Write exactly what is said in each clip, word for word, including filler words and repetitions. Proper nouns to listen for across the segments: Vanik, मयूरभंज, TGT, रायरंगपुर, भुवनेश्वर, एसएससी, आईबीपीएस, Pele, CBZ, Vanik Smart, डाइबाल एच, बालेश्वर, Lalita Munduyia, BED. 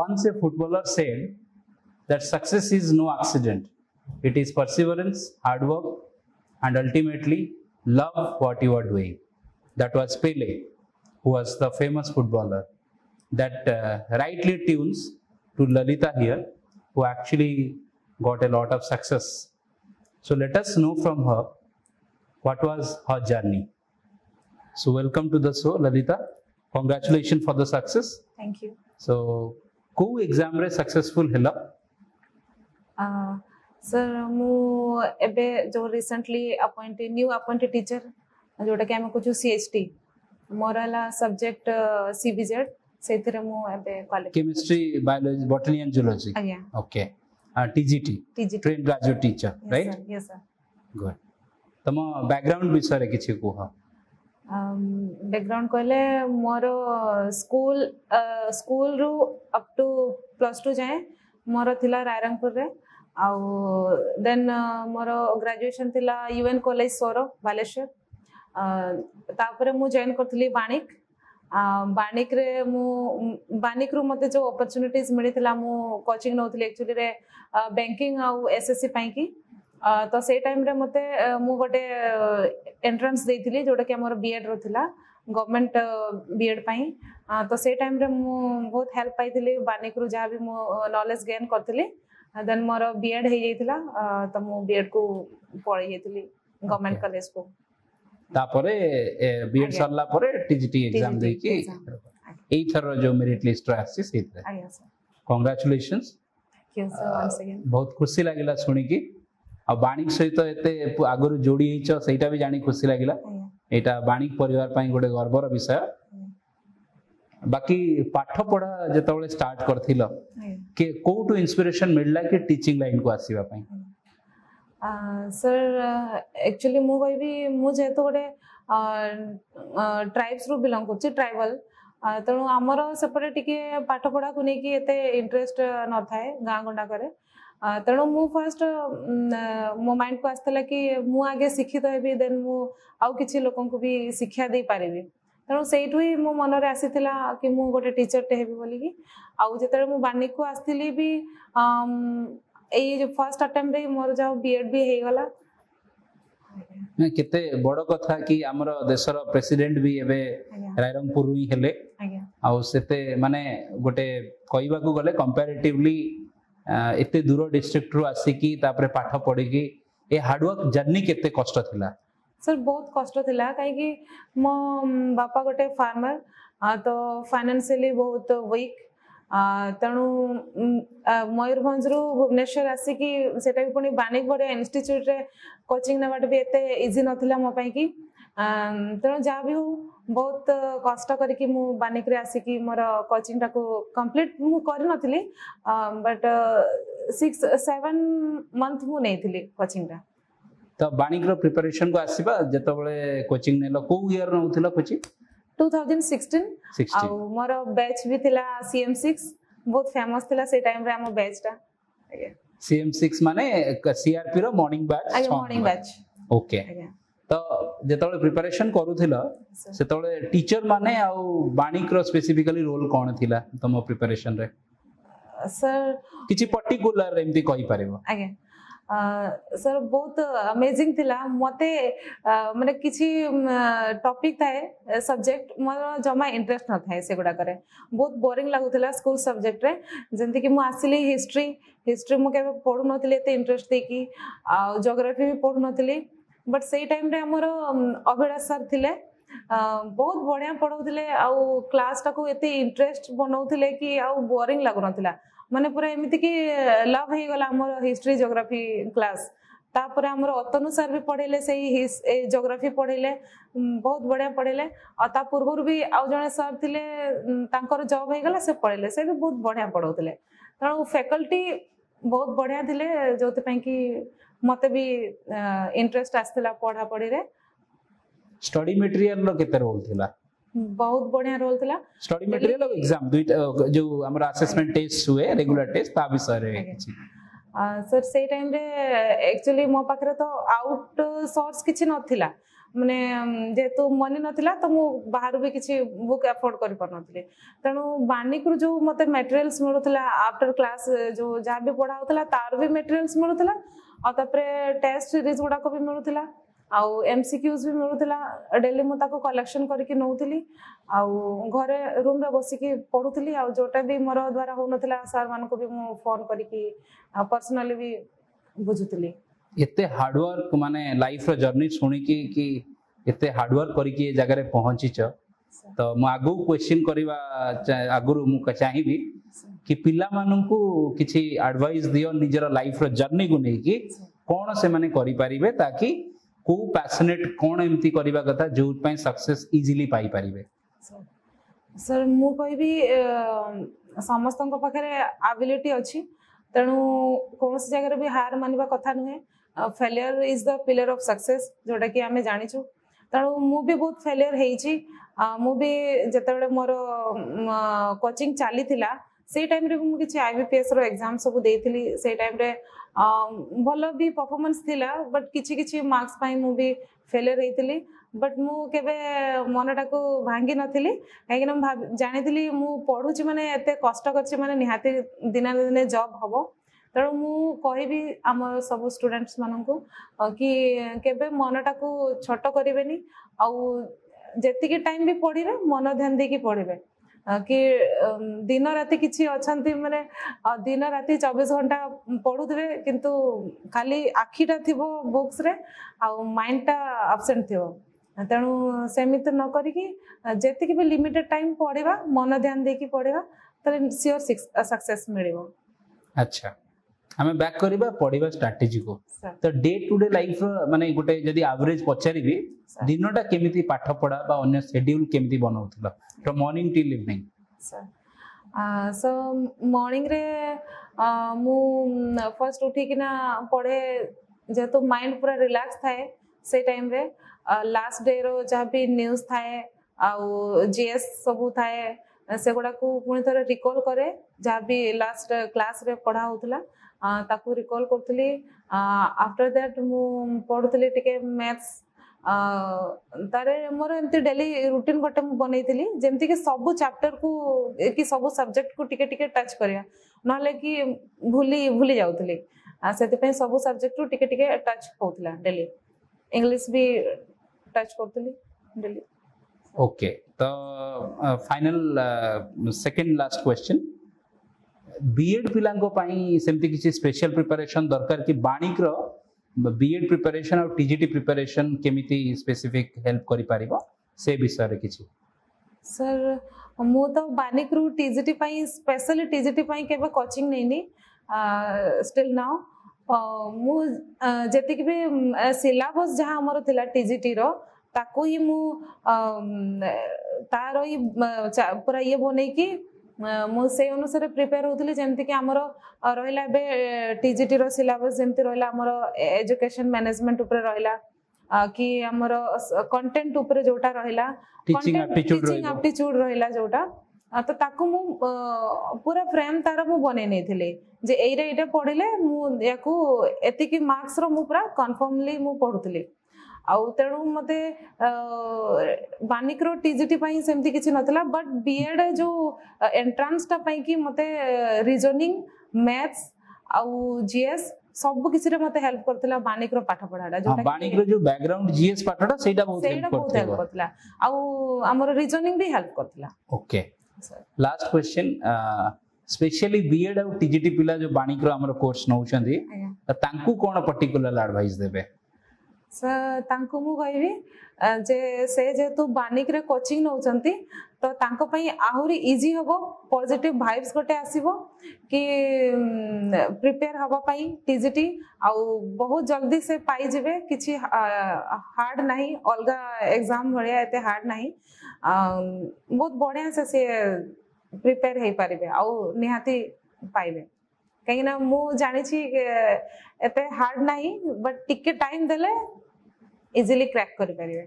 once a footballer said that success is no accident. It is perseverance, hard work, and ultimately love what you are doing. That was Pele, who was the famous footballer that uh, rightly tunes to Lalita here, who actually got a lot of success. So let us know from her what was her journey. So welcome to the show, Lalita. Congratulations for the success. Thank you. So, who exam re successful hela? Uh, sir, mu ebe jo recently appointed new appointed teacher जोटा कि आम कोचु सीएचटी मोरला subject CBZ सेतरे मो एबे qualify chemistry biology botany and zoology okay TGT train graduate teacher right yes sir good तम बैकग्राउंड विषय किछि को हा बैकग्राउंड कहले मोर स्कूल स्कूल रु अप टू प्लस टू जाय मोर थिला रायरंगपुर रे आ देन मोर ग्रेजुएशन थिला यूएन कॉलेज सोरो बालेश्वर तापरे मु जॉइन करथली वाणिक वाणिक रे मु वाणिक रु मते जो अपॉर्चुनिटीज मिले थला मु कोचिंग नथली एक्चुअली रे बैंकिंग आ एसएससी पई की तो से टाइम रे मते मु गोटे एंट्रेंस देथिली जोटा कि हमर बीएड रो थला गवर्नमेंट बीएड पई तो से टाइम रे मु बहुत हेल्प पाई थली वाणिक रु जा भी मु नॉलेज गेन करथली देन मोर बीएड हे जैतिला तो मु बीएड को पढै जैतिली गवर्नमेंट कॉलेज को तापरे बीएड सरला परे टीजीटी एग्जाम देके एथर जो मेरिट लिस्ट आसी सेतरे आया sir congratulations thank you sir once again बहुत खुशी लागिला सुनी की आ वाणिक सहित एते आगरु जोडी हिचो सेटा भी जानी खुशी लागिला एटा वाणिक परिवार पई गोटे गर्वर विषय बाकी पाठ पढा जेतबले स्टार्ट करथिलो के कोटु इंस्पिरेशन मिलला के टीचिंग लाइन को आसीबा पई सर एक्चुअली मु भी मु जेत गोटे ट्राइब्स रु बिलंग करछि ट्राइबल तेणु आमर सेपटे टिके पाठ पढ़ा को लेकिन एत इंटरेस्ट न थाए गाँ गंडा करे तेणु मु फर्स्ट मो माइंड को आसला कि मु आगे शिक्षित हेबी देन मु आउ किछि लोकन को भी शिक्षा दे पारिबी तेणु सेठु ही मो मन रे आसीतिला कि मु गोटे टीचर टे हेबी बोली कि आउ जेते मु बानिक को आस्थिली भी ए जो फर्स्ट अटेम्प्ट रे मोर जाओ बीएड भी हे वाला मैं केते बडो कथा कि हमर देशर प्रेसिडेंट भी एबे रायरंगपुर हुई हेले आ सेते माने गोटे कहिबा को गले कंपैरेटिवली एते दूर डिस्ट्रिक्ट रु आसी कि तापरे पाठ पढी कि ए हार्ड वर्क जर्नी केते कष्ट थिला सर बहुत कष्ट थिला काहे कि मो बापा गोटे फार्मर तो फाइनेंशियली बहुत वीक तेणु मयूरभंज रु भुवनेश्वर आसिकी सेटा भी पुणी बानिक बड़े इंस्टीट्यूट रे कोचिंग नवाट भी एते इजी नथिला मो पई की तेणु जा भी हो बहुत कष्ट करके मु बानिक रे आसिकी मोर कोचिंग टा को कंप्लीट मु कर नथिली बट सिक्स सेवन मंथ मु नै थिली कोचिंग टा तो बानिक रो प्रिपरेशन को आसीबा जेतबले कोचिंग नेलो को ईयर नउथिला कोचिंग टू थाउजेंड सिक्सटीन आ मोर बैच भी थिला सीएम सिक्स बहुत फेमस थिला से टाइम रे हम बैच टा सीएम सिक्स माने सीआरपी रो मॉर्निंग बैच आगे मॉर्निंग बैच ओके तो जेतबले प्रिपरेशन करू थिला सेतबले टीचर माने आ बाणिक रो स्पेसिफिकली रोल कोन थिला तम प्रिपरेशन रे सर किछि पर्टिकुलर एमती कहि पारेबो आगे सर बहुत अमेजिंग थिला मते माने किछि टॉपिक थाए सब्जेक्ट मोर जमा इंटरेस्ट न थाए सेगुडा करे बहुत बोरिंग लागुथिला स्कूल सब्जेक्ट रे जेंति कि मु आसिली हिस्ट्री हिस्ट्री मु केबे पढु नथिले ते इंटरेस्ट दे कि आ ज्योग्राफी भी पढु नथिले बट सेही टाइम रे हमर अभेड़ा सर थिले बहुत बढ़िया पढौथिले आ क्लास टाको एते इंटरेस्ट बनौथिले कि आ बोरिंग लागु नथिला माने पूरा एमिति कि लव हे गला हमर हिस्ट्री ज्योग्राफी क्लास तापर हमर अतनु सर भी पढेले सही ज्योग्राफी पढेले बहुत बढ़िया पढेले आ ता पूर्व भी आ जने सर थिले तांकर जॉब हे गला से पढेले से भी बहुत बढ़िया पढौथिले तणो फैकल्टी बहुत बढ़िया थिले जोते पई कि मते भी इंटरेस्ट आस्थिला पढा पढी रे स्टडी मटेरियल रो केते रोल थिला बहुत बढ़िया रोल थिला स्टडी मटेरियल और एग्जाम दुई जो हमरा असेसमेंट टेस्ट हुए रेगुलर टेस्ट ता विषय रे सर से टाइम रे एक्चुअली मो पाखरे तो आउट सोर्स किछि नथिला माने जेहेतु मनी नाला तो मु बाहर भी किसी बुक एफोर्ड कर पारि तेणु वानिक जो मत मेटेरियाल्स मिलूला आफ्टर क्लास जो जहाँ भी पढ़ा होता तार भी मेटेरियाल्स मिलूला और तापरे टेस्ट सीरीज गुड़ाक भी मिलूला आउ एमसीक्यूज भी मिलूला डेली मुझे कलेक्शन करके नौली आउ घरे रूम रे बसिक पढ़ुली आउ जोटा भी मोर द्वारा हो ना सार मान को भी मु फोन करके पर्सनली भी बुझुली। एते हार्डवर्क माने लाइफ रो जर्नी सुनी की कि एते हार्डवर्क करके ये जगह रे पहुंची छ तो मु आगु क्वेश्चन करबा आगुरु मु चाहिबी कि पिला मानन को किछि एडवाइस दियो निजर लाइफ रो जर्नी को नै कि कोन से माने करि परिबे ताकि को पैशनेट कोन एम्ति करबा कथा जो पय सक्सेस इजीली पाई परिबे। सर मु कहबी समस्तन को पाखरे एबिलिटी अछि तेणु कौन सी जगह भी हार मानवा कथा नुहे failure is the pillar of success जोटा कि आम जाचु तेणु मु भी बहुत फेलियर होते जिते मोर कोचिंग चली से टाइम रे मु किसी आईबीपीएस रो एग्जाम सब देइथिली से टाइम रे भल भी परफॉर्मेंस थिला बट किसी किसी मार्क्स पाई मु भी फेलियर होइथिली बट मु केबे मनटा को भांगी नथिली काहे कि मु जानिथिली मु पढुची माने एते कष्ट करछि माने निहाती दिना दिने जॉब हबो तेणु मु कहबी आम सब स्टूडेंट्स मानन को कि केबे मनटा को छोट करिवेनी आउ जेतिके टाइम भी पढिबे मन ध्यान देकी पढिबे कि दिन राति किसी अच्छा मैंने दिन राति चौबीस घंटा पढ़ुवे किंतु खाली आखिटा थी बुक्स रे माइंड टा एब्सेंट थी तेणु सेमित न करिकी जेतिकी भी लिमिटेड टाइम पढ़ा मन ध्यान देकी पढ़ा सियोर सक्सेस मिलिबो। अच्छा हमें बैक करिबा पढ़िबा स्ट्रेटजी को तो डे टू डे लाइफ माने गोटे जदी एवरेज पचारिबी दिनटा केमिति पाठ पढा बा अन्य शेड्यूल केमिति बनाउतला तो मॉर्निंग टिल इवनिंग। सर आ सो मॉर्निंग रे मु फर्स्ट उठी किना पढे जे तो माइंड पूरा रिलैक्स थाए से टाइम रे लास्ट डे रो जहा भी न्यूज़ थाए आ जीएस सब थाए से गुडा को पुणी थोड़ा रिकॉल करे जहा भी लास्ट क्लास रे पढ़ा होतला ताकू रिकॉल करतली। आफ्टर दैट मु पढुतली टिके मैथ्स तारे मोर एमती डेली रूटीन गोटे मु बनैतली जेमती कि सब चैप्टर को कि सब सब्जेक्ट को टिके टिके टच करया नहले कि भूली भूली जाउतली सेते पे सब सब्जेक्ट को टिके टिके टच होतला डेली इंग्लिश भी टच करतली डेली। ओके तो final second last question B Ed पिलांको पाई सेमती किसी स्पेशल प्रिपरेशन दरकार कि बाणिक रो बीएड प्रिपरेशन और टीजीटी प्रिपरेशन केमिति स्पेसिफिक हेल्प करि पारिबो से विषय रे किसी। सर मो तो बाणिक रो टीजीटी पाई स्पेशल टीजीटी पाई केबे कोचिंग नै नी स्टिल नाउ मो जति कि भी सिलेबस जहां हमरो थिला टीजीटी रो ताको ही मु तारो ही पूरा ये बने कि मु से अनुसार प्रिपेयर होतली जेमती कि हमरो रहला बे टीजीटी रो सिलेबस जेमती रहला हमरो एजुकेशन मैनेजमेंट ऊपर रहला कि हमरो कंटेंट ऊपर जोटा रहला टीचिंग एप्टीट्यूड टीचिंग एप्टीट्यूड रहला जोटा तो ताको मु पूरा फ्रेम तारो मु बने नै थिले जे एइरे एटा पढिले मु याकू एति कि मार्क्स रो मु पूरा कंफर्मली मु पढुतली आउ तेणु मते वानिक रो टीजीटी पाई सेमती किछि नथला बट बीएड जो एंट्रेंस टा पाई कि मते रीजनिंग मैथ्स आउ जीएस सब किछि रे मते हेल्प करथला वानिक रो पाठ पढाडा जोटा वानिक रो जो बैकग्राउंड जीएस पाठडा सेटा बहुत हेल्प करथला आउ हमर रीजनिंग भी हेल्प करथला। Okay last question specially B Ed आउ टीजीटी पिला जो वानिक रो हमर कोर्स नउछन्ती तांकू कोन पर्टिकुलर एडवाइस देबे। सर तांको मु कहबी जे से जेतु वानिक रे कोचिंग नउचंती तो तांको पई आहुरी इजी हबो पॉजिटिव वाइब्स गोटे आसीबो कि प्रिपेयर हबा पई टीजीटी आ बहुत जल्दी से पाई जेबे किछि हार्ड नाही अलगा एग्जाम भरिया एते हार्ड नाही बहुत बढ़िया से से प्रिपेयर हे पारिबे आ निहाती पाइबे कहीं ना मु जानी छी एते हार्ड नाही बट टिके टाइम देले इजीली क्रैक कर परिबे।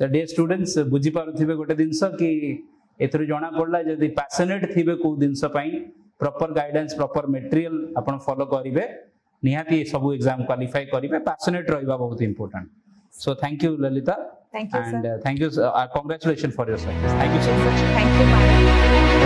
तो डे स्टूडेंट्स बुझी पारुथिबे गोटे दिनस कि एथरु जना पड़ला जदी पैशनेट थिबे को दिनस पई प्रॉपर गाइडेंस प्रॉपर मटेरियल आपण फॉलो करिवे निहाती सब एग्जाम क्वालिफाई करिवे पैशनेट रहबा बहुत important. So thank you, Lalita. Thank you, and, sir. And uh, thank you, sir. Uh, congratulations for your success. Thank you so much. Thank you, madam.